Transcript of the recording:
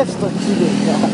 Jest to dziwne.